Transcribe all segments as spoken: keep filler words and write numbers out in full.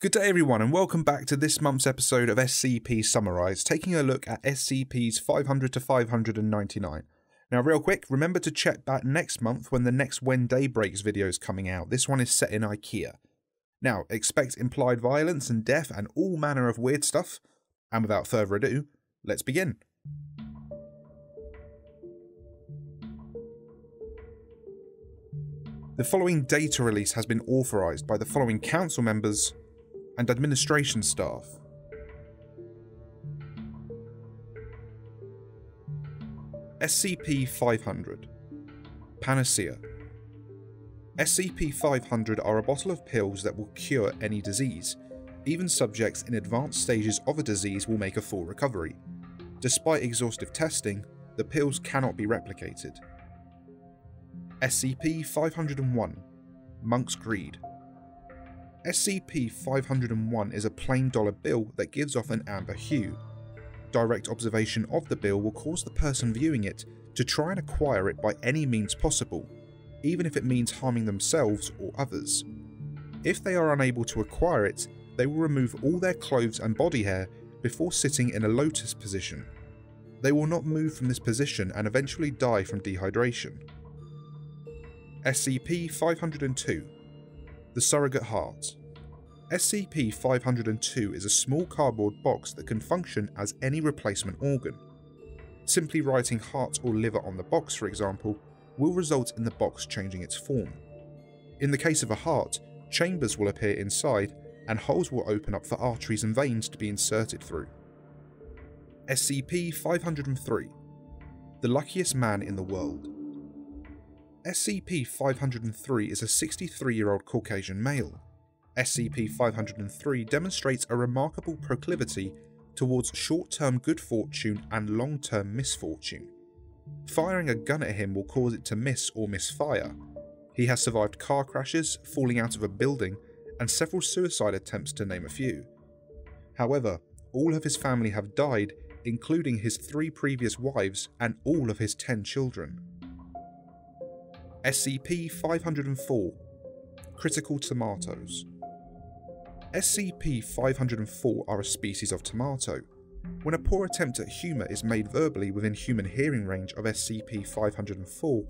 Good day everyone and welcome back to this month's episode of S C P Summarised, taking a look at S C Ps five hundred to five hundred ninety-nine. Now real quick, remember to check back next month when the next When Day Breaks video is coming out. This one is set in IKEA. Now expect implied violence and death and all manner of weird stuff, and without further ado, let's begin. The following data release has been authorised by the following council members and administration staff. S C P five hundred Panacea. S C P five hundred are a bottle of pills that will cure any disease. Even subjects in advanced stages of a disease will make a full recovery. Despite exhaustive testing, the pills cannot be replicated. S C P five hundred one Monk's Greed. S C P five hundred one is a plain dollar bill that gives off an amber hue. Direct observation of the bill will cause the person viewing it to try and acquire it by any means possible, even if it means harming themselves or others. If they are unable to acquire it, they will remove all their clothes and body hair before sitting in a lotus position. They will not move from this position and eventually die from dehydration. S C P five hundred two The Surrogate Heart. S C P five hundred two is a small cardboard box that can function as any replacement organ. Simply writing heart or liver on the box, for example, will result in the box changing its form. In the case of a heart, chambers will appear inside and holes will open up for arteries and veins to be inserted through. S C P five hundred three The Luckiest Man in the World. S C P five hundred three is a sixty-three-year-old Caucasian male. S C P five hundred three demonstrates a remarkable proclivity towards short-term good fortune and long-term misfortune. Firing a gun at him will cause it to miss or misfire. He has survived car crashes, falling out of a building, and several suicide attempts, to name a few. However, all of his family have died, including his three previous wives and all of his ten children. S C P five hundred four Critical Tomatoes. S C P five hundred four are a species of tomato. When a poor attempt at humour is made verbally within human hearing range of S C P five hundred four,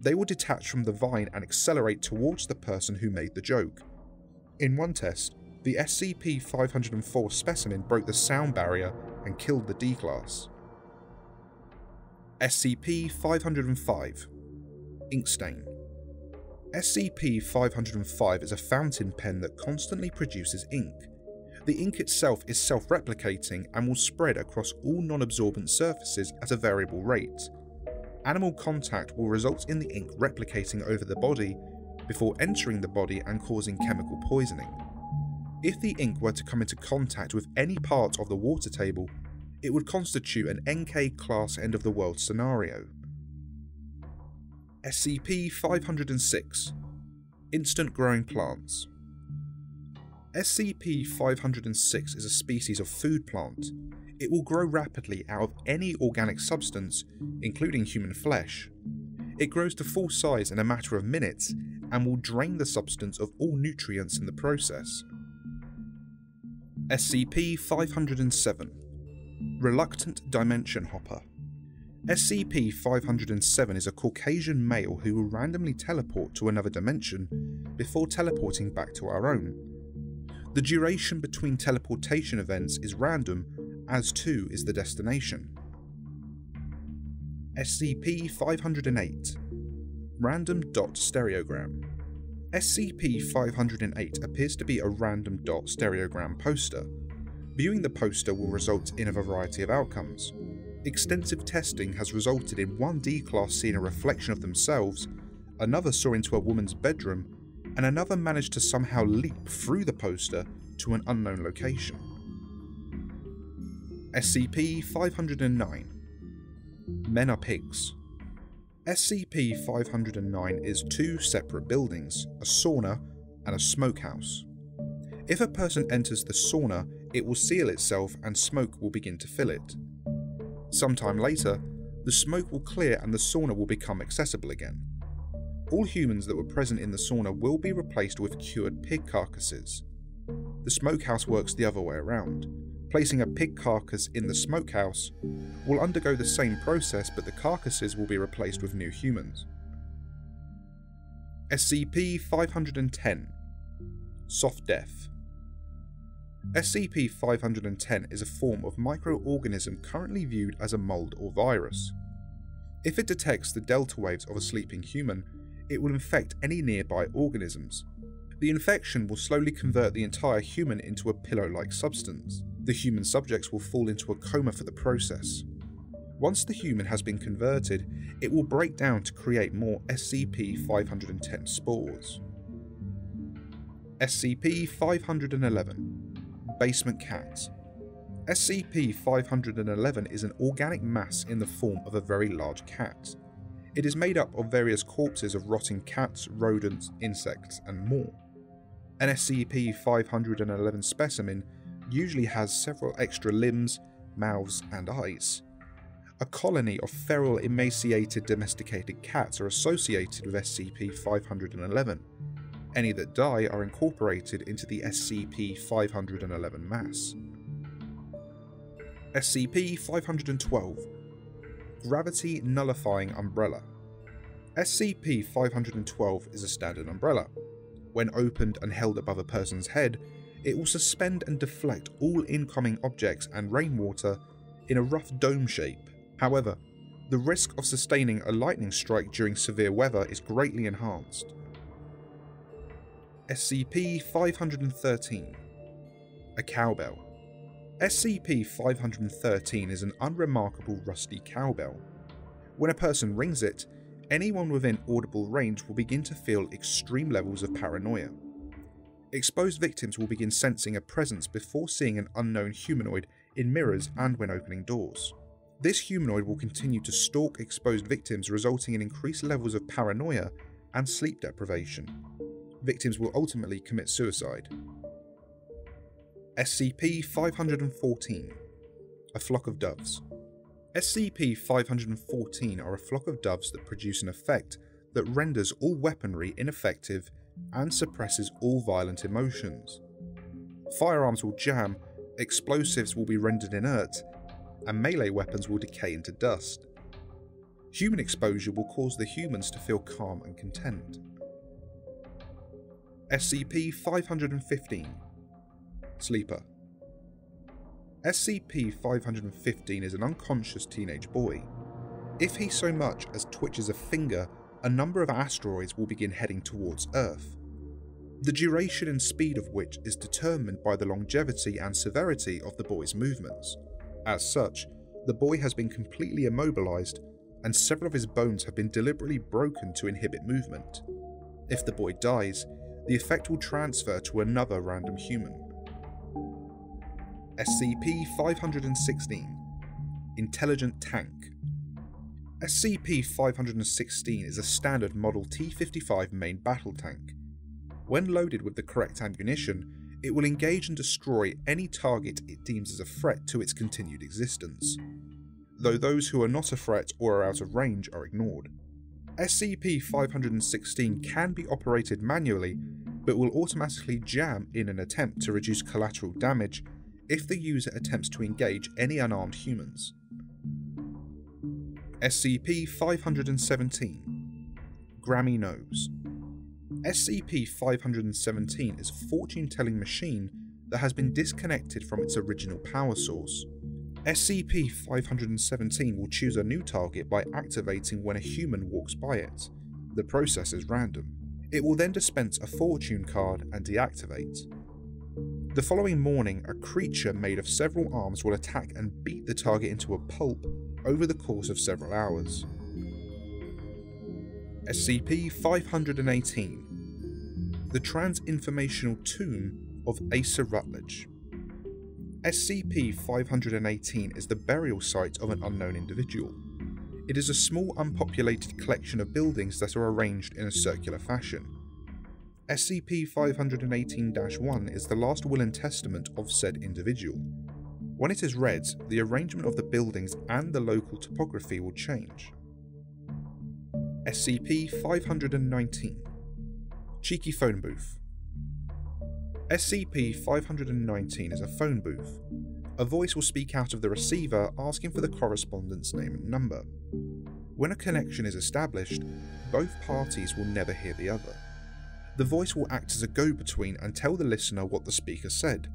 they will detach from the vine and accelerate towards the person who made the joke. In one test, the S C P five hundred four specimen broke the sound barrier and killed the D-class. S C P five hundred five Inkstain. S C P five hundred five is a fountain pen that constantly produces ink. The ink itself is self-replicating and will spread across all non-absorbent surfaces at a variable rate. Animal contact will result in the ink replicating over the body before entering the body and causing chemical poisoning. If the ink were to come into contact with any part of the water table, it would constitute an N K class end-of-the-world scenario. S C P five hundred six Instant Growing Plants. S C P five hundred six is a species of food plant. It will grow rapidly out of any organic substance, including human flesh. It grows to full size in a matter of minutes and will drain the substance of all nutrients in the process. S C P five hundred seven Reluctant Dimension Hopper. S C P five hundred seven is a Caucasian male who will randomly teleport to another dimension before teleporting back to our own. The duration between teleportation events is random, as too is the destination. S C P five hundred eight Random Dot Stereogram. S C P five hundred eight appears to be a random dot stereogram poster. Viewing the poster will result in a variety of outcomes. Extensive testing has resulted in one D-class seeing a reflection of themselves, another saw into a woman's bedroom, and another managed to somehow leap through the poster to an unknown location. S C P five hundred nine Men Are Pigs. S C P five hundred nine is two separate buildings, a sauna and a smokehouse. If a person enters the sauna, it will seal itself and smoke will begin to fill it. Sometime later, the smoke will clear and the sauna will become accessible again. All humans that were present in the sauna will be replaced with cured pig carcasses. The smokehouse works the other way around. Placing a pig carcass in the smokehouse will undergo the same process, but the carcasses will be replaced with new humans. S C P five ten – Soft Death. S C P five ten is a form of microorganism currently viewed as a mold or virus. If it detects the delta waves of a sleeping human, it will infect any nearby organisms. The infection will slowly convert the entire human into a pillow-like substance. The human subjects will fall into a coma for the process. Once the human has been converted, it will break down to create more S C P five ten spores. S C P five eleven – Basement Cats. S C P five eleven is an organic mass in the form of a very large cat. It is made up of various corpses of rotting cats, rodents, insects, and more. An S C P five eleven specimen usually has several extra limbs, mouths, and eyes. A colony of feral, emaciated, domesticated cats are associated with S C P five eleven. Any that die are incorporated into the S C P five eleven mass. S C P five twelve – Gravity Nullifying Umbrella. S C P five twelve is a standard umbrella. When opened and held above a person's head, it will suspend and deflect all incoming objects and rainwater in a rough dome shape. However, the risk of sustaining a lightning strike during severe weather is greatly enhanced. S C P five thirteen – A Cowbell. S C P five thirteen is an unremarkable rusty cowbell. When a person rings it, anyone within audible range will begin to feel extreme levels of paranoia. Exposed victims will begin sensing a presence before seeing an unknown humanoid in mirrors and when opening doors. This humanoid will continue to stalk exposed victims, resulting in increased levels of paranoia and sleep deprivation. Victims will ultimately commit suicide. S C P five fourteen – A Flock of Doves. S C P five fourteen are a flock of doves that produce an effect that renders all weaponry ineffective and suppresses all violent emotions. Firearms will jam, explosives will be rendered inert, and melee weapons will decay into dust. Human exposure will cause the humans to feel calm and content. S C P five fifteen – Sleeper. S C P five fifteen is an unconscious teenage boy. If he so much as twitches a finger, a number of asteroids will begin heading towards Earth, the duration and speed of which is determined by the longevity and severity of the boy's movements. As such, the boy has been completely immobilized, and several of his bones have been deliberately broken to inhibit movement. If the boy dies, the effect will transfer to another random human. S C P five sixteen – Intelligent Tank. S C P five sixteen is a standard Model T fifty-five main battle tank. When loaded with the correct ammunition, it will engage and destroy any target it deems as a threat to its continued existence, though those who are not a threat or are out of range are ignored. S C P five sixteen can be operated manually, but will automatically jam in an attempt to reduce collateral damage if the user attempts to engage any unarmed humans. S C P five seventeen – Grammy Nose. S C P five seventeen is a fortune-telling machine that has been disconnected from its original power source. S C P five seventeen will choose a new target by activating when a human walks by it. The process is random. It will then dispense a fortune card and deactivate. The following morning, a creature made of several arms will attack and beat the target into a pulp over the course of several hours. S C P five eighteen – The Trans-Informational Tomb of Asa Rutledge. S C P five eighteen is the burial site of an unknown individual. It is a small unpopulated collection of buildings that are arranged in a circular fashion. S C P five eighteen dash one is the last will and testament of said individual. When it is read, the arrangement of the buildings and the local topography will change. S C P five nineteen – Cheeky Phone Booth. S C P five hundred nineteen is a phone booth. A voice will speak out of the receiver asking for the correspondent's name and number. When a connection is established, both parties will never hear the other. The voice will act as a go-between and tell the listener what the speaker said.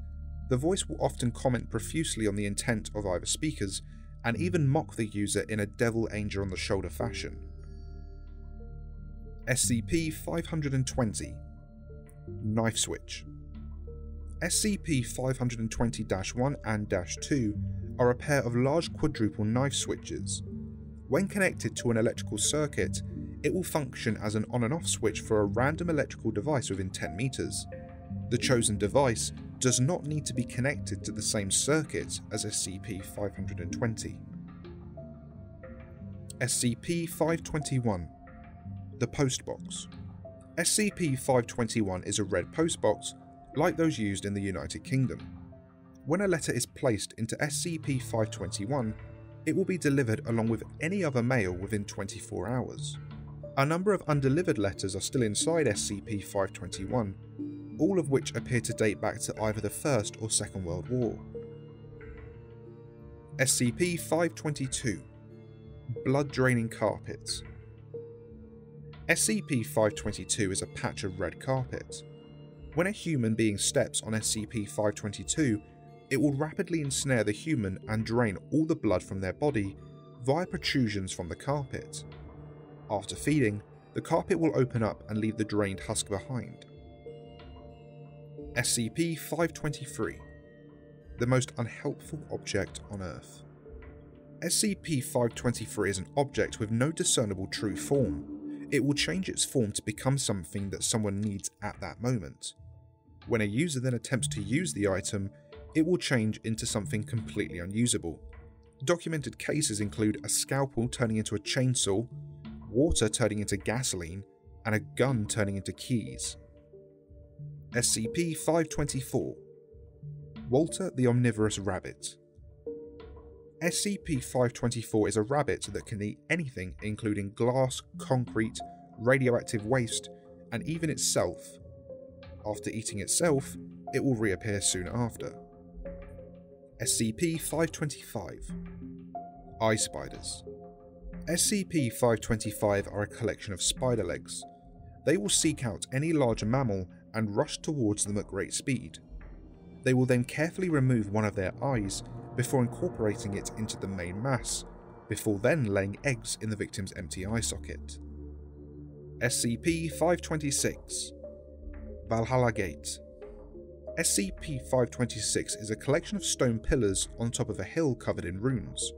The voice will often comment profusely on the intent of either speakers, and even mock the user in a devil-angel-on-the-shoulder fashion. S C P five hundred twenty Knife Switch. S C P five hundred twenty dash one and -two are a pair of large quadruple knife switches. When connected to an electrical circuit, it will function as an on and off switch for a random electrical device within ten meters. The chosen device does not need to be connected to the same circuit as S C P five hundred twenty. S C P five twenty-one The Postbox. S C P five twenty-one is a red postbox like those used in the United Kingdom. When a letter is placed into S C P five twenty-one, it will be delivered along with any other mail within twenty-four hours. A number of undelivered letters are still inside S C P five twenty-one, all of which appear to date back to either the First or Second World War. S C P five twenty-two Blood-Draining Carpets. S C P five twenty-two is a patch of red carpet. When a human being steps on S C P five twenty-two, it will rapidly ensnare the human and drain all the blood from their body via protrusions from the carpet. After feeding, the carpet will open up and leave the drained husk behind. S C P five twenty-three The most unhelpful object on Earth. S C P five twenty-three is an object with no discernible true form. It will change its form to become something that someone needs at that moment. When a user then attempts to use the item, it will change into something completely unusable. Documented cases include a scalpel turning into a chainsaw, water turning into gasoline, and a gun turning into keys. S C P five twenty-four Walter the Omnivorous Rabbit. S C P five twenty-four is a rabbit that can eat anything, including glass, concrete, radioactive waste, and even itself. After eating itself, it will reappear soon after. S C P five twenty-five Eye Spiders. S C P five twenty-five are a collection of spider legs. They will seek out any large mammal and rush towards them at great speed. They will then carefully remove one of their eyes before incorporating it into the main mass, before then laying eggs in the victim's empty eye socket. S C P five twenty-six Valhalla Gate. S C P five twenty-six is a collection of stone pillars on top of a hill covered in runes.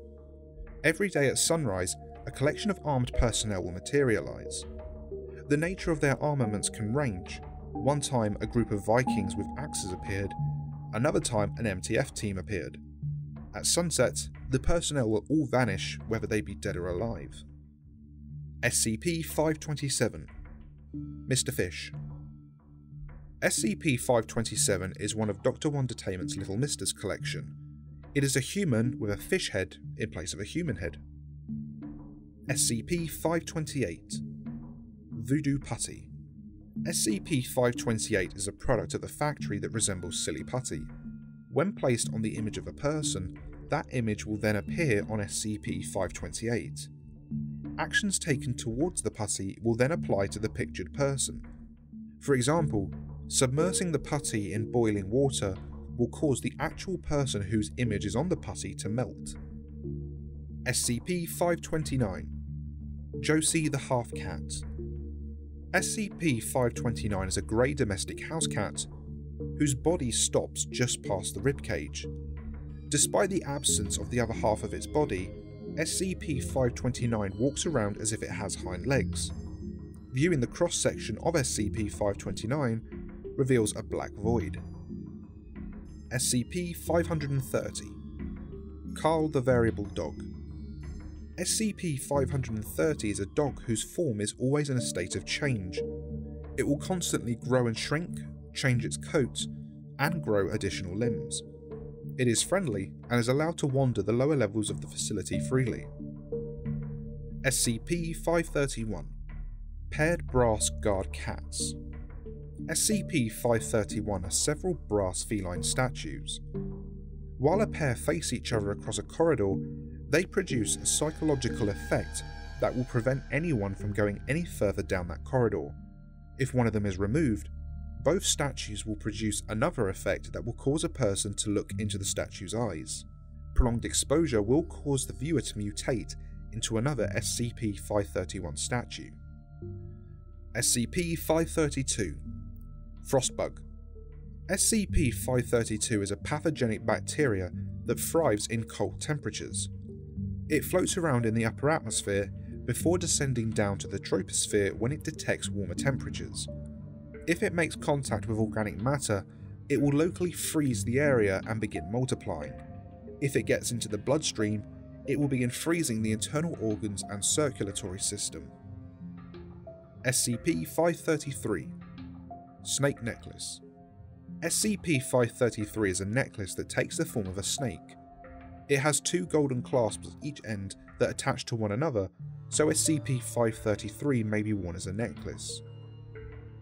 Every day at sunrise, a collection of armed personnel will materialize. The nature of their armaments can range. One time, a group of Vikings with axes appeared, another time an M T F team appeared. At sunset, the personnel will all vanish whether they be dead or alive. S C P five twenty-seven Mister Fish. S C P five twenty-seven is one of Doctor Wondertainment's Little Misters collection. It is a human with a fish head in place of a human head. S C P five twenty-eight Voodoo Putty. S C P five twenty-eight is a product of the factory that resembles silly putty. When placed on the image of a person, that image will then appear on S C P five twenty-eight. Actions taken towards the putty will then apply to the pictured person. For example, submersing the putty in boiling water will cause the actual person whose image is on the putty to melt. S C P five twenty-nine Josie the Half Cat. S C P five twenty-nine is a grey domestic house cat whose body stops just past the ribcage. Despite the absence of the other half of its body, S C P five twenty-nine walks around as if it has hind legs. Viewing the cross-section of S C P five twenty-nine reveals a black void. S C P five thirty Carl the Variable Dog. S C P five thirty is a dog whose form is always in a state of change. It will constantly grow and shrink, change its coat, and grow additional limbs. It is friendly and is allowed to wander the lower levels of the facility freely. S C P five thirty-one Paired Brass Guard Cats. S C P five thirty-one has several brass feline statues. While a pair face each other across a corridor, they produce a psychological effect that will prevent anyone from going any further down that corridor. If one of them is removed, both statues will produce another effect that will cause a person to look into the statue's eyes. Prolonged exposure will cause the viewer to mutate into another S C P five thirty-one statue. S C P five thirty-two Frostbug. S C P five thirty-two is a pathogenic bacteria that thrives in cold temperatures. It floats around in the upper atmosphere before descending down to the troposphere when it detects warmer temperatures. If it makes contact with organic matter, it will locally freeze the area and begin multiplying. If it gets into the bloodstream, it will begin freezing the internal organs and circulatory system. S C P five thirty-three Snake Necklace. S C P five thirty-three is a necklace that takes the form of a snake. It has two golden clasps at each end that attach to one another, so S C P five thirty-three may be worn as a necklace.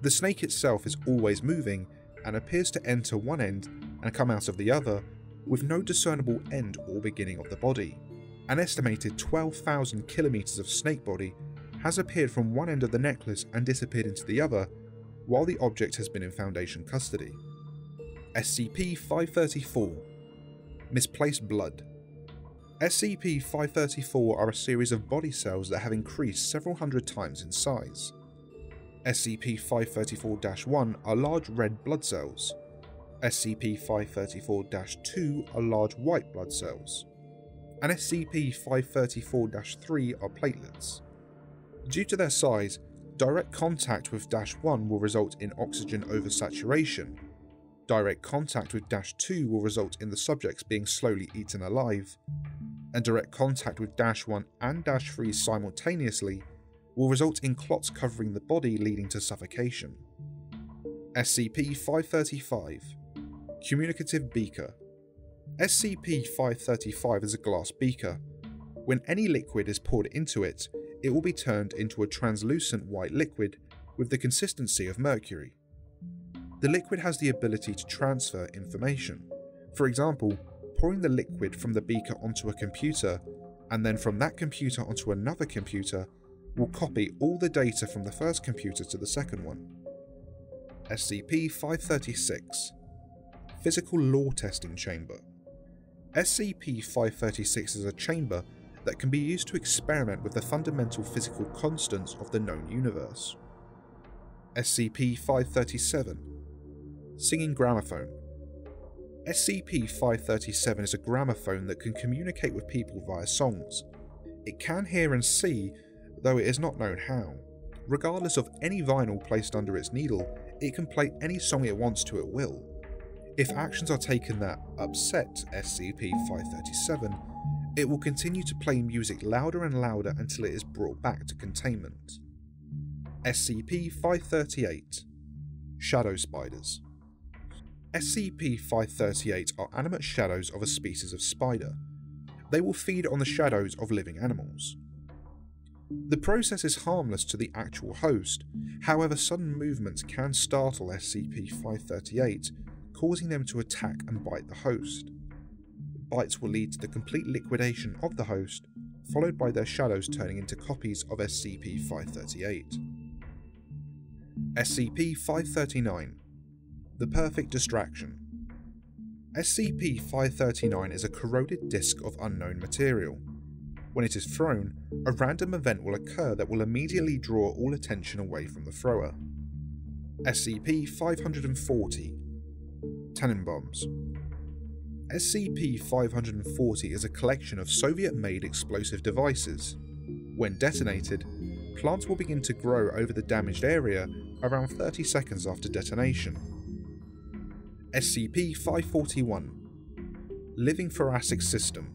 The snake itself is always moving and appears to enter one end and come out of the other, with no discernible end or beginning of the body. An estimated twelve thousand kilometers of snake body has appeared from one end of the necklace and disappeared into the other, while the object has been in Foundation custody. S C P five thirty-four Misplaced Blood. S C P five thirty-four are a series of body cells that have increased several hundred times in size. S C P five thirty-four dash one are large red blood cells. S C P five thirty-four dash two are large white blood cells, and S C P five thirty-four dash three are platelets. Due to their size, direct contact with dash one will result in oxygen oversaturation. Direct contact with dash two will result in the subjects being slowly eaten alive, and direct contact with dash one and dash three simultaneously will result in clots covering the body, leading to suffocation. S C P five thirty-five Communicative Beaker. S C P five thirty-five is a glass beaker. When any liquid is poured into it, it will be turned into a translucent white liquid with the consistency of mercury. The liquid has the ability to transfer information. For example, pouring the liquid from the beaker onto a computer, and then from that computer onto another computer, will copy all the data from the first computer to the second one. S C P five thirty-six Physical Law Testing Chamber. S C P five thirty-six is a chamber that can be used to experiment with the fundamental physical constants of the known universe. S C P five thirty-seven Singing Gramophone. S C P five thirty-seven is a gramophone that can communicate with people via songs. It can hear and see, though it is not known how. Regardless of any vinyl placed under its needle, it can play any song it wants to at will. If actions are taken that upset S C P five thirty-seven, it will continue to play music louder and louder until it is brought back to containment. S C P five thirty-eight Shadow Spiders. S C P five thirty-eight are animate shadows of a species of spider. They will feed on the shadows of living animals. The process is harmless to the actual host, however sudden movements can startle S C P five thirty-eight, causing them to attack and bite the host. Bites will lead to the complete liquidation of the host, followed by their shadows turning into copies of S C P five thirty-eight. S C P five thirty-nine The Perfect Distraction. S C P five thirty-nine is a corroded disc of unknown material. When it is thrown, a random event will occur that will immediately draw all attention away from the thrower. S C P five forty Tannenbombs. S C P five forty is a collection of Soviet-made explosive devices. When detonated, plants will begin to grow over the damaged area around thirty seconds after detonation. S C P five forty-one Living Thoracic System.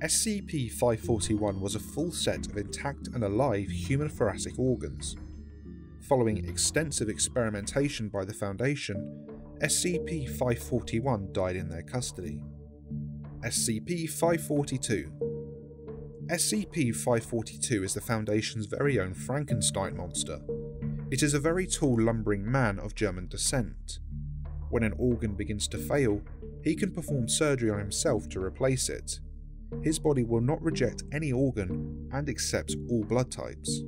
S C P five forty-one was a full set of intact and alive human thoracic organs. Following extensive experimentation by the Foundation, S C P five forty-one died in their custody. S C P five forty-two S C P five forty-two is the Foundation's very own Frankenstein monster. It is a very tall, lumbering man of German descent. When an organ begins to fail, he can perform surgery on himself to replace it. His body will not reject any organ and accepts all blood types.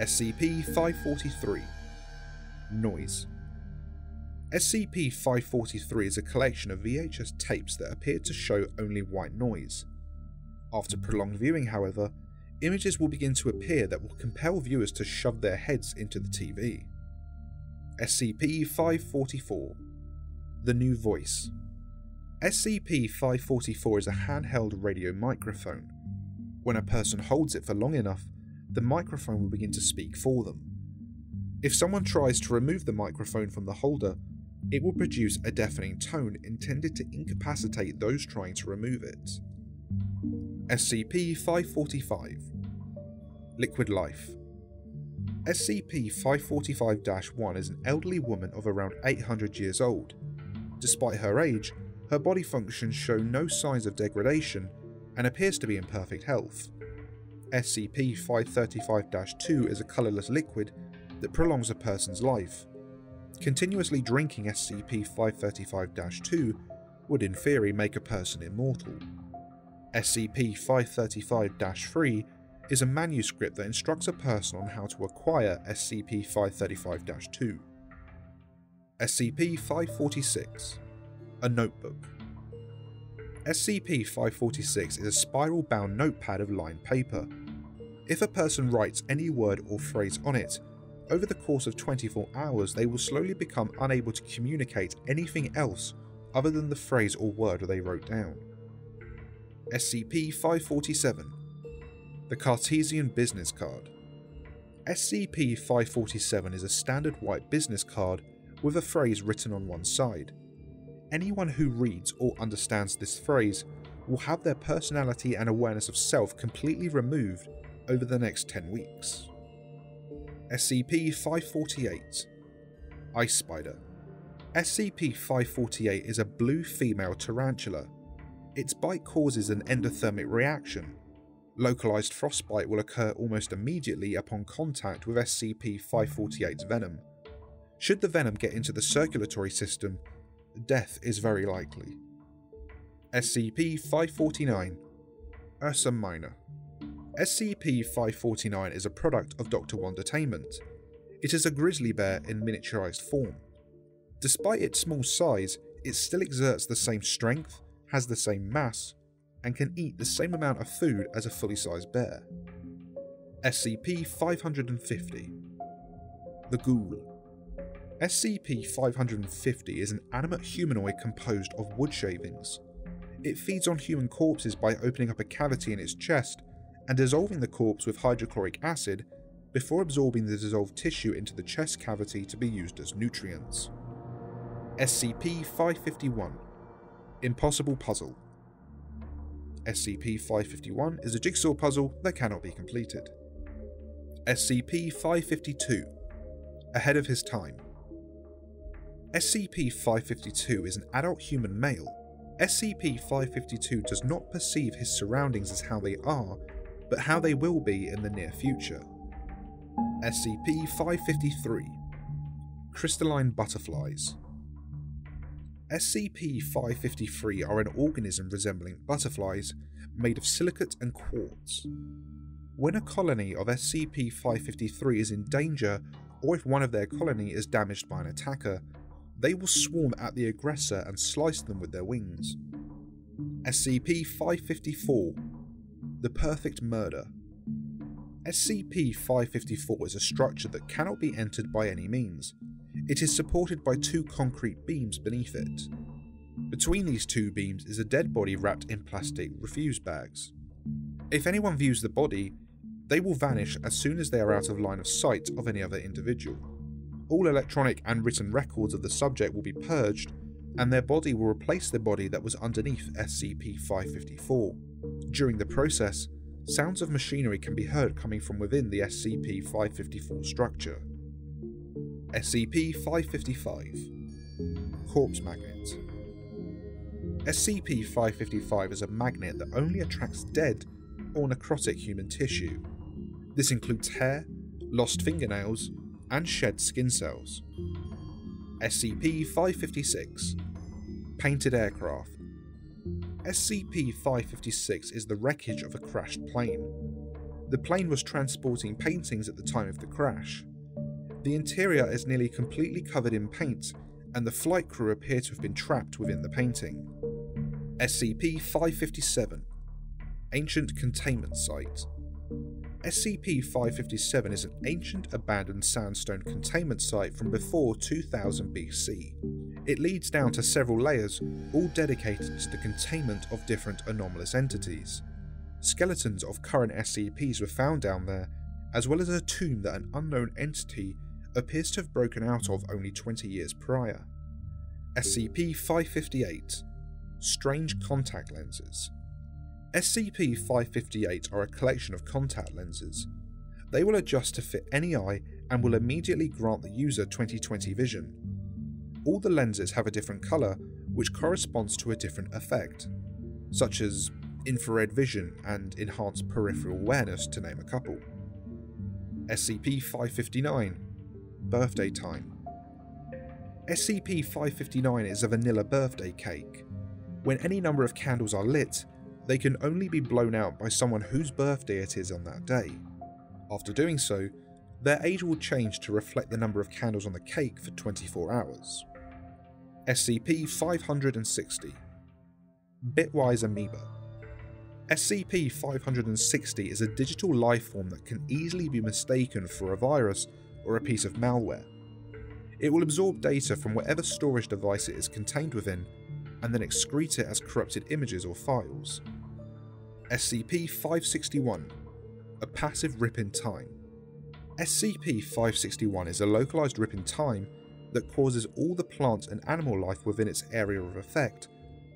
S C P five forty-three Noise. S C P five forty-three is a collection of V H S tapes that appear to show only white noise. After prolonged viewing, however, images will begin to appear that will compel viewers to shove their heads into the T V. S C P five forty-four The New Voice. S C P five forty-four is a handheld radio microphone. When a person holds it for long enough, the microphone will begin to speak for them. If someone tries to remove the microphone from the holder, it will produce a deafening tone intended to incapacitate those trying to remove it. S C P five forty-five Liquid Life. S C P five forty-five dash one is an elderly woman of around eight hundred years old. Despite her age, her body functions show no signs of degradation and appears to be in perfect health. S C P five thirty-five dash two is a colourless liquid that prolongs a person's life. Continuously drinking S C P five thirty-five dash two would in theory make a person immortal. S C P five thirty-five dash three is a manuscript that instructs a person on how to acquire S C P five thirty-five dash two. S C P five forty-six A Notebook. S C P five forty-six is a spiral-bound notepad of lined paper. If a person writes any word or phrase on it, over the course of twenty-four hours they will slowly become unable to communicate anything else other than the phrase or word they wrote down. S C P five forty-seven The Cartesian Business Card. S C P five forty-seven is a standard white business card with a phrase written on one side. Anyone who reads or understands this phrase will have their personality and awareness of self completely removed over the next ten weeks. S C P five forty-eight Ice Spider. S C P five forty-eight is a blue female tarantula. Its bite causes an endothermic reaction. Localized frostbite will occur almost immediately upon contact with S C P five forty-eight's venom. Should the venom get into the circulatory system, death is very likely. S C P five forty-nine Ursa Minor. S C P five forty-nine is a product of Doctor Wondertainment. It is a grizzly bear in miniaturized form. Despite its small size, it still exerts the same strength, has the same mass, and can eat the same amount of food as a fully sized bear. S C P five fifty The Ghoul. S C P five fifty is an animate humanoid composed of wood shavings. It feeds on human corpses by opening up a cavity in its chest and dissolving the corpse with hydrochloric acid before absorbing the dissolved tissue into the chest cavity to be used as nutrients. S C P five fifty-one Impossible Puzzle. S C P five fifty-one is a jigsaw puzzle that cannot be completed. S C P five fifty-two Ahead of His Time. S C P five fifty-two is an adult human male. S C P five fifty-two does not perceive his surroundings as how they are, but how they will be in the near future. S C P five fifty-three Crystalline Butterflies. S C P five fifty-three are an organism resembling butterflies made of silicate and quartz. When a colony of S C P five fifty-three is in danger, or if one of their colony is damaged by an attacker, they will swarm at the aggressor and slice them with their wings. S C P five fifty-four The Perfect Murder. S C P five fifty-four is a structure that cannot be entered by any means. It is supported by two concrete beams beneath it. Between these two beams is a dead body wrapped in plastic refuse bags. If anyone views the body, they will vanish as soon as they are out of line of sight of any other individual. All electronic and written records of the subject will be purged, and their body will replace the body that was underneath S C P five fifty-four. During the process, sounds of machinery can be heard coming from within the S C P five fifty-four structure. S C P five fifty-five Corpse Magnet. S C P five fifty-five is a magnet that only attracts dead or necrotic human tissue. This includes hair, lost fingernails, and shed skin cells. S C P five fifty-six, painted aircraft. S C P five fifty-six is the wreckage of a crashed plane. The plane was transporting paintings at the time of the crash. The interior is nearly completely covered in paint, and the flight crew appear to have been trapped within the painting. S C P five fifty-seven, ancient containment site. S C P five fifty-seven is an ancient abandoned sandstone containment site from before two thousand B C. It leads down to several layers, all dedicated to the containment of different anomalous entities. Skeletons of current S C Ps were found down there, as well as a tomb that an unknown entity appears to have broken out of only twenty years prior. S C P five fifty-eight, strange contact lenses. S C P five fifty-eight are a collection of contact lenses. They will adjust to fit any eye and will immediately grant the user twenty twenty vision. All the lenses have a different colour which corresponds to a different effect, such as infrared vision and enhanced peripheral awareness, to name a couple. S C P five fifty-nine, birthday time. S C P five fifty-nine is a vanilla birthday cake. When any number of candles are lit, they can only be blown out by someone whose birthday it is on that day. After doing so, their age will change to reflect the number of candles on the cake for twenty-four hours. S C P five sixty, bitwise amoeba. S C P five sixty is a digital lifeform that can easily be mistaken for a virus or a piece of malware. It will absorb data from whatever storage device it is contained within, and then excrete it as corrupted images or files. S C P five sixty-one, a passive rip in time. S C P five sixty-one is a localized rip in time that causes all the plant and animal life within its area of effect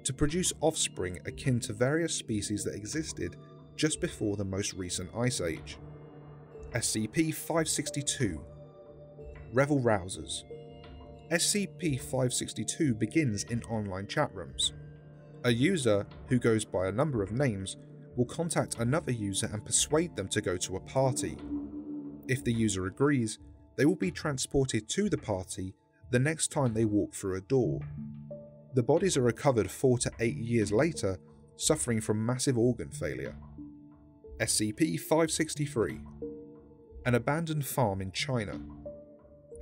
to produce offspring akin to various species that existed just before the most recent ice age. S C P five sixty-two, revel rousers. S C P five sixty-two begins in online chat rooms. A user, who goes by a number of names, will contact another user and persuade them to go to a party. If the user agrees, they will be transported to the party the next time they walk through a door. The bodies are recovered four to eight years later, suffering from massive organ failure. S C P five sixty-three, an abandoned farm in China.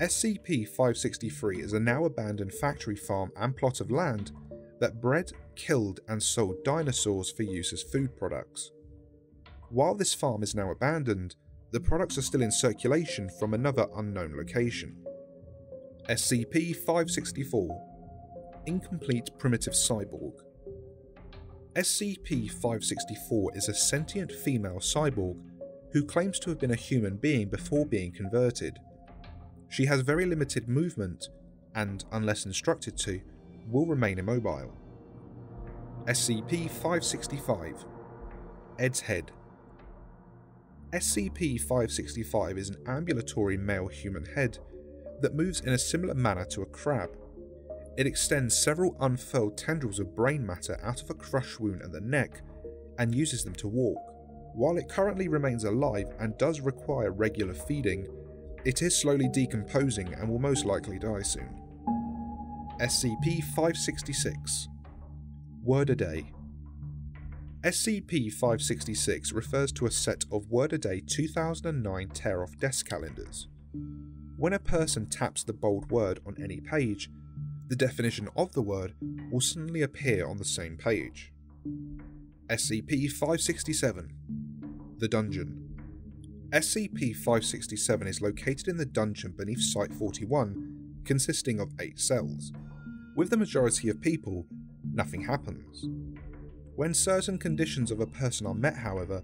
S C P five sixty-three is a now abandoned factory farm and plot of land that bred, killed and sold dinosaurs for use as food products. While this farm is now abandoned, the products are still in circulation from another unknown location. S C P five sixty-four, incomplete primitive cyborg. S C P five sixty-four is a sentient female cyborg who claims to have been a human being before being converted. She has very limited movement and, unless instructed to, will remain immobile. S C P five sixty-five, Ed's head. S C P five sixty-five is an ambulatory male human head that moves in a similar manner to a crab. It extends several unfurled tendrils of brain matter out of a crush wound at the neck and uses them to walk. While it currently remains alive and does require regular feeding, it is slowly decomposing and will most likely die soon. S C P five sixty-six, word a day. S C P five sixty-six refers to a set of word a day two thousand nine tear-off desk calendars. When a person taps the bold word on any page, the definition of the word will suddenly appear on the same page. S C P five sixty-seven, the dungeon. S C P five sixty-seven is located in the dungeon beneath Site forty-one, consisting of eight cells. With the majority of people, nothing happens. When certain conditions of a person are met, however,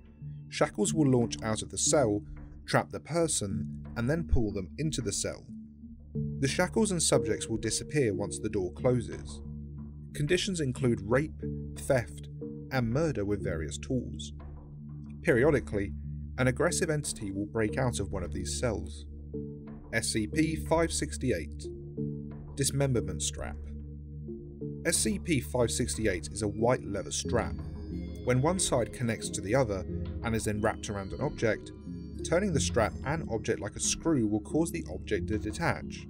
shackles will launch out of the cell, trap the person, and then pull them into the cell. The shackles and subjects will disappear once the door closes. Conditions include rape, theft, and murder with various tools. Periodically, an aggressive entity will break out of one of these cells. S C P five sixty-eight, dismemberment strap. S C P five sixty-eight is a white leather strap. When one side connects to the other and is then wrapped around an object, Turning the strap and object like a screw will cause the object to detach.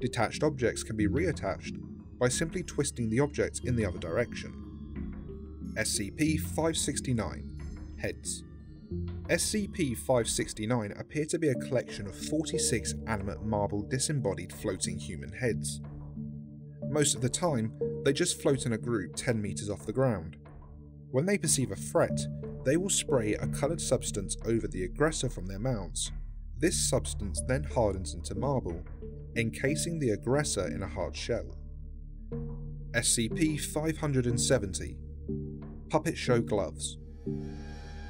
Detached objects can be reattached by simply twisting the object in the other direction. S C P five sixty-nine Heads. S C P five sixty-nine appear to be a collection of forty-six animate marble disembodied floating human heads. Most of the time, they just float in a group ten meters off the ground. When they perceive a threat, they will spray a coloured substance over the aggressor from their mouths. This substance then hardens into marble, encasing the aggressor in a hard shell. S C P five seventy Puppet Show Gloves.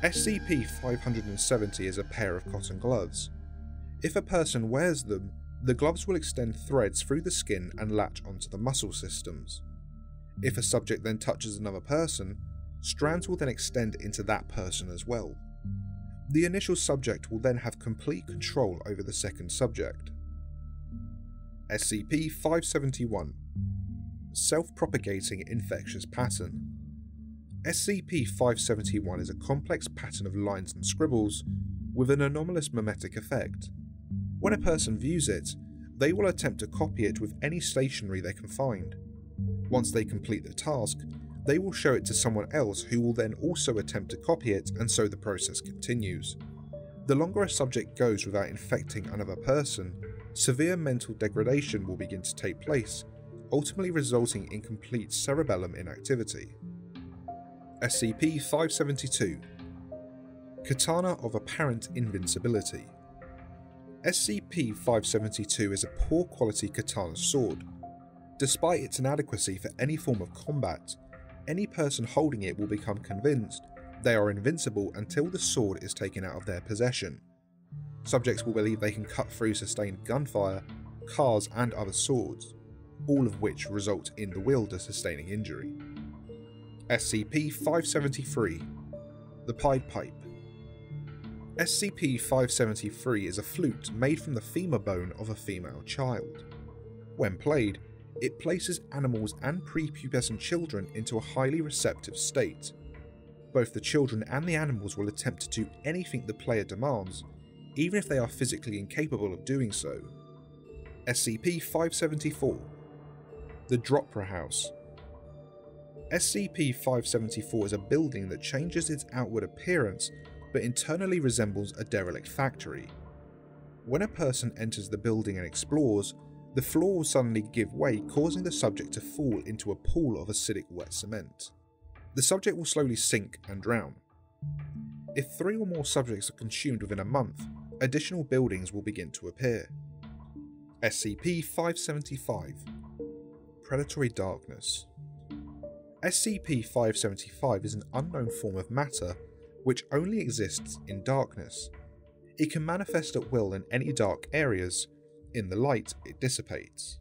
S C P five seventy is a pair of cotton gloves. If a person wears them, the gloves will extend threads through the skin and latch onto the muscle systems. If a subject then touches another person, strands will then extend into that person as well. The initial subject will then have complete control over the second subject. S C P five seventy-one Self-propagating infectious pattern. S C P five seventy-one is a complex pattern of lines and scribbles with an anomalous mimetic effect. When a person views it, they will attempt to copy it with any stationery they can find. Once they complete the task, they will show it to someone else who will then also attempt to copy it, and so the process continues. The longer a subject goes without infecting another person, severe mental degradation will begin to take place, ultimately resulting in complete cerebellum inactivity. S C P five seventy-two Katana of Apparent Invincibility. S C P five seventy-two is a poor quality katana sword. Despite its inadequacy for any form of combat, any person holding it will become convinced they are invincible until the sword is taken out of their possession. Subjects will believe they can cut through sustained gunfire, cars and other swords, all of which result in the wielder sustaining injury. S C P five seventy-three The Pied Pipe. S C P five seventy-three is a flute made from the femur bone of a female child. When played, it places animals and prepubescent children into a highly receptive state. Both the children and the animals will attempt to do anything the player demands, even if they are physically incapable of doing so. S C P five seventy-four The Dropra House. S C P five seventy-four is a building that changes its outward appearance but internally resembles a derelict factory. When a person enters the building and explores, the floor will suddenly give way, causing the subject to fall into a pool of acidic wet cement. The subject will slowly sink and drown. If three or more subjects are consumed within a month, additional buildings will begin to appear. S C P five seventy-five Predatory Darkness. S C P five seventy-five is an unknown form of matter which only exists in darkness. It can manifest at will in any dark areas. In the light, it dissipates.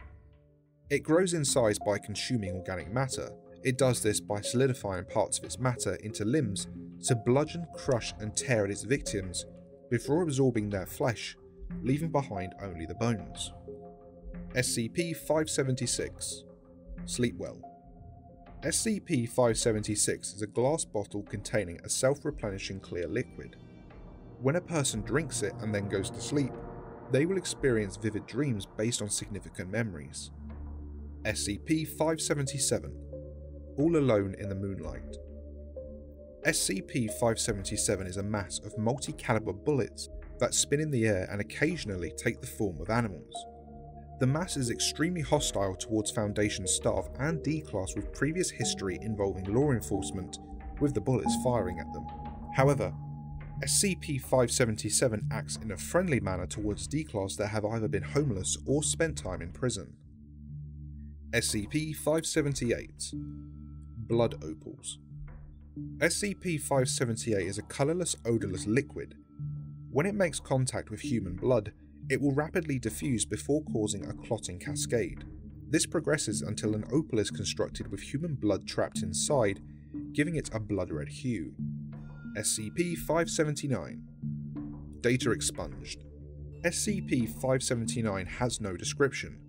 It grows in size by consuming organic matter. It does this by solidifying parts of its matter into limbs to bludgeon, crush and tear at its victims before absorbing their flesh, leaving behind only the bones. S C P five seventy-six Sleepwell. S C P five seventy-six is a glass bottle containing a self-replenishing clear liquid. When a person drinks it and then goes to sleep, they will experience vivid dreams based on significant memories. S C P five seventy-seven All Alone in the Moonlight. S C P five seventy-seven is a mass of multi-caliber bullets that spin in the air and occasionally take the form of animals. The mass is extremely hostile towards Foundation staff and D-Class, with previous history involving law enforcement with the bullets firing at them. However, S C P five seventy-seven acts in a friendly manner towards D-Class that have either been homeless or spent time in prison. S C P five seventy-eight Blood Opals. S C P five seventy-eight is a colourless, odourless liquid. When it makes contact with human blood, it will rapidly diffuse before causing a clotting cascade. This progresses until an opal is constructed with human blood trapped inside, giving it a blood red hue. S C P five seventy-nine Data Expunged. S C P five seventy-nine has no description.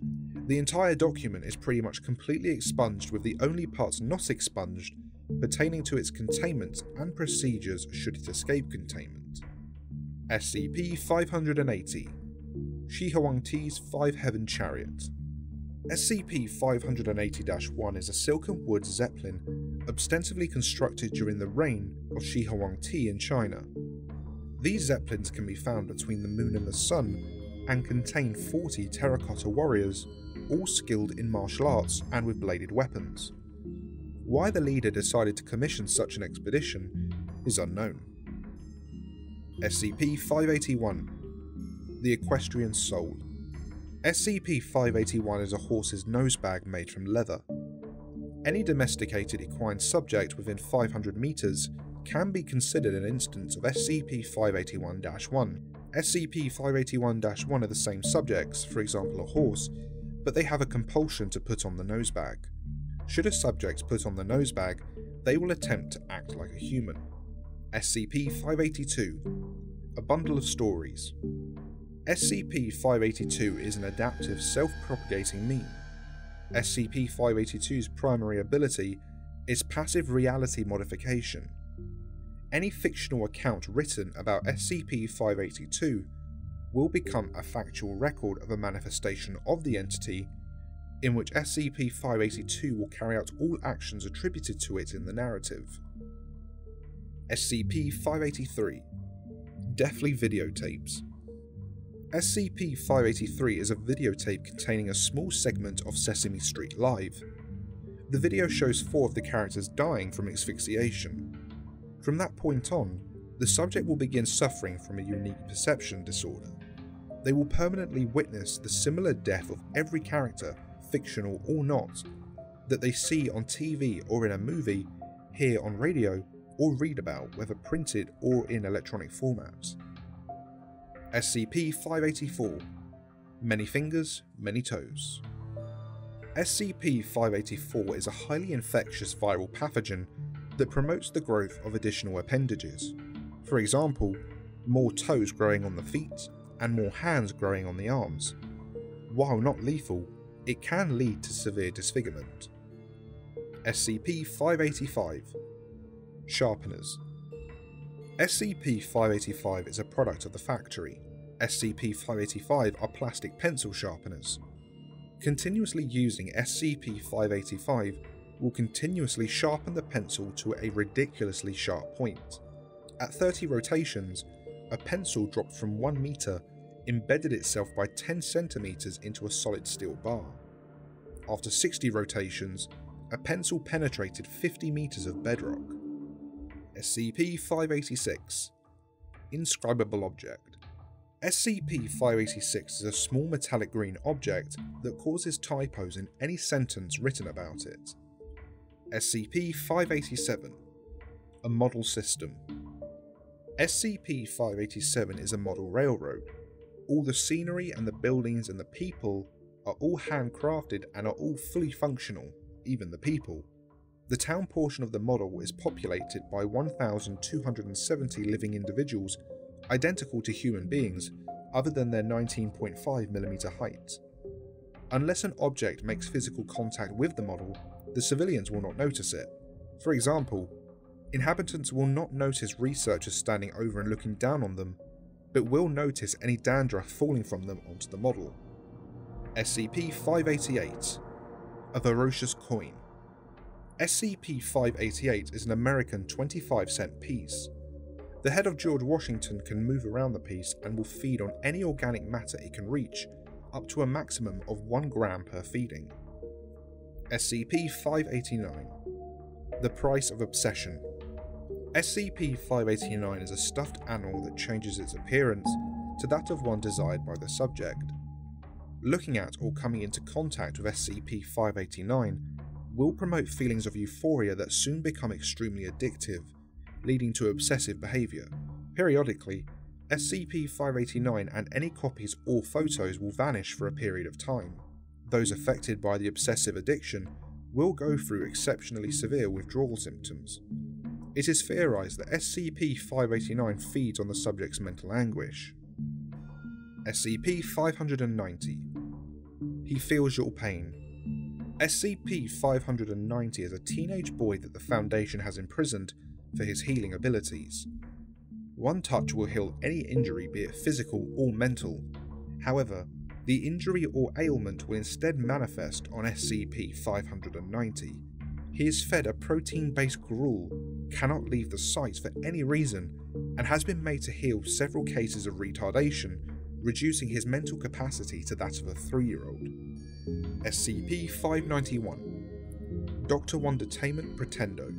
The entire document is pretty much completely expunged, with the only parts not expunged pertaining to its containment and procedures should it escape containment. S C P five eighty, Shi Huang Ti's Five Heaven Chariot. S C P five eighty dash one is a silk and wood zeppelin ostensibly constructed during the reign of Shi Huang Ti in China. These zeppelins can be found between the moon and the sun and contain forty terracotta warriors, all skilled in martial arts and with bladed weapons. Why the leader decided to commission such an expedition is unknown. S C P five eighty-one, The Equestrian Soul. S C P five eighty-one is a horse's nosebag made from leather. Any domesticated equine subject within five hundred meters can be considered an instance of S C P five eighty-one dash one. S C P five eighty-one dash one are the same subjects, for example a horse, but they have a compulsion to put on the nosebag. Should a subject put on the nosebag, they will attempt to act like a human. S C P five eighty-two, A Bundle of Stories. S C P five eighty-two is an adaptive, self-propagating meme. S C P five eighty-two's primary ability is passive reality modification. Any fictional account written about S C P five eighty-two will become a factual record of a manifestation of the entity, in which S C P five eighty-two will carry out all actions attributed to it in the narrative. S C P five eighty-three, Deathly Videotapes. S C P five eighty-three is a videotape containing a small segment of Sesame Street Live. The video shows four of the characters dying from asphyxiation. From that point on, the subject will begin suffering from a unique perception disorder. They will permanently witness the similar death of every character, fictional or not, that they see on T V or in a movie, hear on radio, or read about, whether printed or in electronic formats. S C P five eighty-four, Many Fingers, Many Toes. S C P five eighty-four is a highly infectious viral pathogen that promotes the growth of additional appendages. For example, more toes growing on the feet and more hands growing on the arms. While not lethal, it can lead to severe disfigurement. S C P five eighty-five, Sharpeners. S C P five eighty-five is a product of the factory. S C P five eighty-five are plastic pencil sharpeners. Continuously using S C P five eighty-five will continuously sharpen the pencil to a ridiculously sharp point. At thirty rotations, a pencil dropped from one meter embedded itself by ten centimeters into a solid steel bar. After sixty rotations, a pencil penetrated fifty meters of bedrock. S C P five eighty-six, Inscribable Object. S C P five eighty-six is a small metallic green object that causes typos in any sentence written about it. S C P five eighty-seven, A Model System. S C P five eighty-seven is a model railroad. All the scenery and the buildings and the people are all handcrafted and are all fully functional, even the people. The town portion of the model is populated by one thousand two hundred seventy living individuals identical to human beings other than their nineteen point five millimeter height. Unless an object makes physical contact with the model, the civilians will not notice it. For example, inhabitants will not notice researchers standing over and looking down on them, but will notice any dandruff falling from them onto the model. S C P five eighty-eight, A Ferocious Coin. S C P five eighty-eight is an American twenty-five cent piece. The head of George Washington can move around the piece and will feed on any organic matter it can reach, up to a maximum of one gram per feeding. S C P five eighty-nine, The Price of Obsession. S C P five eighty-nine is a stuffed animal that changes its appearance to that of one desired by the subject. Looking at or coming into contact with S C P five eighty-nine will promote feelings of euphoria that soon become extremely addictive, leading to obsessive behaviour. Periodically, S C P five eighty-nine and any copies or photos will vanish for a period of time. Those affected by the obsessive addiction will go through exceptionally severe withdrawal symptoms. It is theorised that S C P five eighty-nine feeds on the subject's mental anguish. S C P five ninety, He Feels Your Pain. S C P five ninety is a teenage boy that the Foundation has imprisoned for his healing abilities. One touch will heal any injury, be it physical or mental. However, the injury or ailment will instead manifest on S C P five ninety. He is fed a protein-based gruel, cannot leave the sites for any reason, and has been made to heal several cases of retardation, reducing his mental capacity to that of a three-year-old. S C P five ninety-one Doctor Wondertainment Pretendo.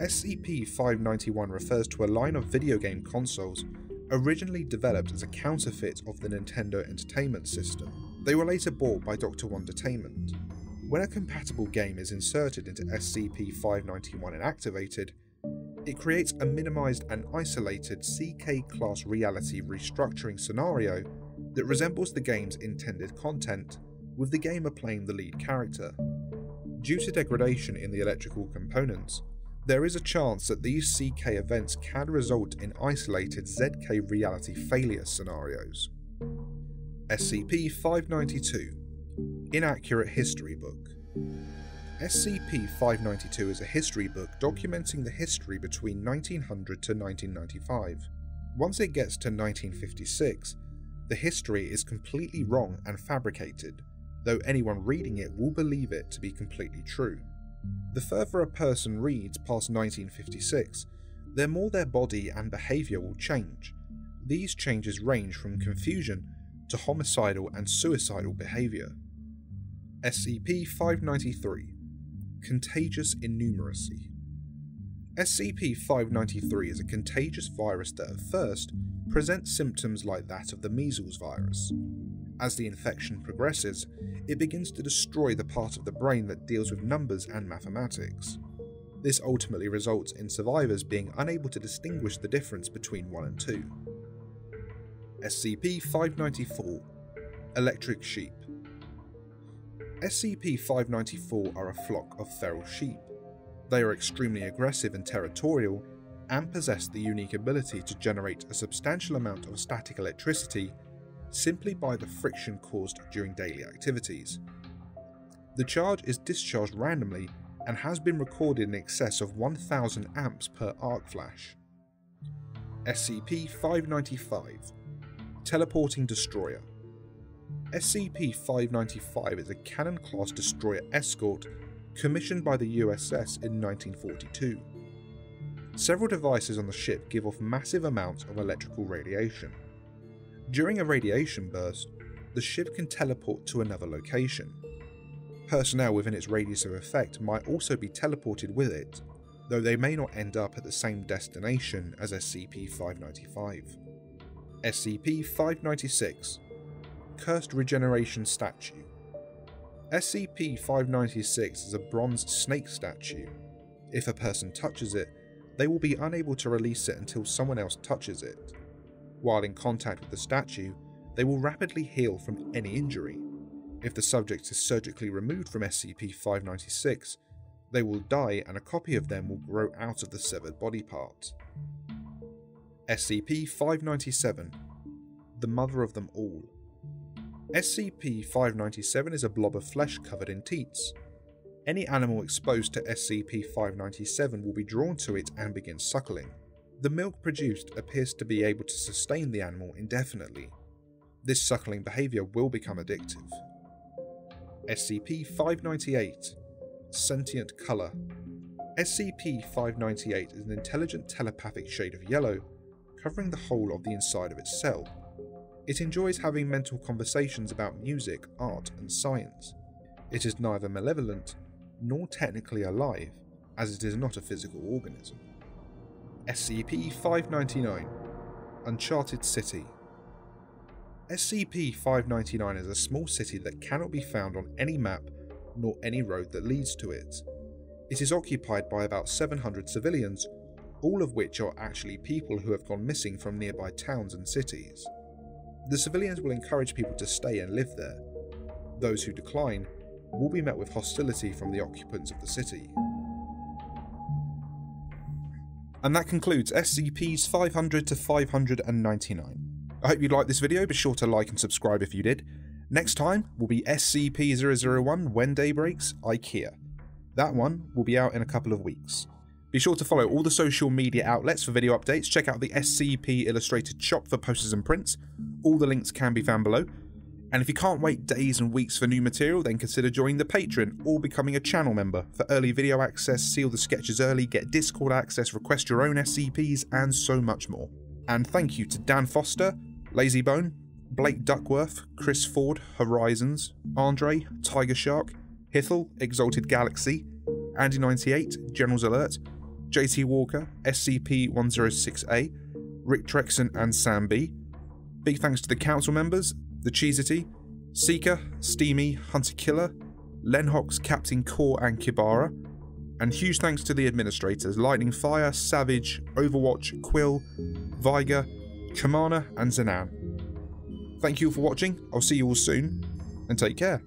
S C P five ninety-one refers to a line of video game consoles originally developed as a counterfeit of the Nintendo Entertainment System. They were later bought by Doctor Wondertainment. When a compatible game is inserted into S C P five ninety-one and activated, it creates a minimized and isolated C K class reality restructuring scenario that resembles the game's intended content, with the gamer playing the lead character. Due to degradation in the electrical components, there is a chance that these C K events can result in isolated Z K reality failure scenarios. S C P five ninety-two Inaccurate History Book. S C P five ninety-two is a history book documenting the history between nineteen hundred to nineteen ninety-five. Once it gets to nineteen fifty-six, the history is completely wrong and fabricated, though anyone reading it will believe it to be completely true. The further a person reads past nineteen fifty-six, the more their body and behaviour will change. These changes range from confusion to homicidal and suicidal behaviour. S C P five ninety-three Contagious Innumeracy. S C P five ninety-three is a contagious virus that at first presents symptoms like that of the measles virus. As the infection progresses, it begins to destroy the part of the brain that deals with numbers and mathematics. This ultimately results in survivors being unable to distinguish the difference between one and two. S C P five ninety-four Electric Sheep. S C P five ninety-four are a flock of feral sheep. They are extremely aggressive and territorial, and possess the unique ability to generate a substantial amount of static electricity simply by the friction caused during daily activities. The charge is discharged randomly and has been recorded in excess of one thousand amps per arc flash. S C P five ninety-five Teleporting Destroyer. S C P five ninety-five is a Cannon-class destroyer escort commissioned by the U S S in nineteen forty-two. Several devices on the ship give off massive amounts of electrical radiation. During a radiation burst, the ship can teleport to another location. Personnel within its radius of effect might also be teleported with it, though they may not end up at the same destination as S C P five ninety-five. S C P five ninety-six Cursed Regeneration Statue. S C P five ninety-six is a bronze snake statue. If a person touches it, they will be unable to release it until someone else touches it. While in contact with the statue, they will rapidly heal from any injury. If the subject is surgically removed from S C P five ninety-six, they will die and a copy of them will grow out of the severed body part. S C P five ninety-seven The Mother of Them All. S C P five ninety-seven is a blob of flesh covered in teats. Any animal exposed to S C P five ninety-seven will be drawn to it and begin suckling. The milk produced appears to be able to sustain the animal indefinitely. This suckling behaviour will become addictive. S C P five ninety-eight Sentient Colour. S C P five ninety-eight is an intelligent telepathic shade of yellow, covering the whole of the inside of its cell. It enjoys having mental conversations about music, art, and science. It is neither malevolent nor technically alive, as it is not a physical organism. S C P five ninety-nine Uncharted City. S C P five ninety-nine is a small city that cannot be found on any map nor any road that leads to it. It is occupied by about seven hundred civilians, all of which are actually people who have gone missing from nearby towns and cities. The civilians will encourage people to stay and live there. Those who decline will be met with hostility from the occupants of the city. And that concludes S C Ps five hundred to five ninety-nine. I hope you liked this video. Be sure to like and subscribe if you did. Next time will be S C P zero zero one When Day Breaks, IKEA. That one will be out in a couple of weeks. Be sure to follow all the social media outlets for video updates. Check out the S C P Illustrated shop for posters and prints. All the links can be found below. And if you can't wait days and weeks for new material, then consider joining the Patreon or becoming a channel member for early video access, see all the sketches early, get Discord access, request your own S C Ps, and so much more. And thank you to Dan Foster, Lazybone, Blake Duckworth, Chris Ford, Horizons, Andre, Tiger Shark, Hithel, Exalted Galaxy, Andy ninety-eight, Generals Alert, J T Walker, S C P one oh six A, Rick Trexon and Sam B. Big thanks to the council members, The Cheesity, Seeker, Steamy, Hunter Killer, Lenhox, Captain Core and Kibara, and huge thanks to the administrators, Lightning Fire, Savage, Overwatch, Quill, Viger, Kamana and Zanan. Thank you all for watching, I'll see you all soon, and take care.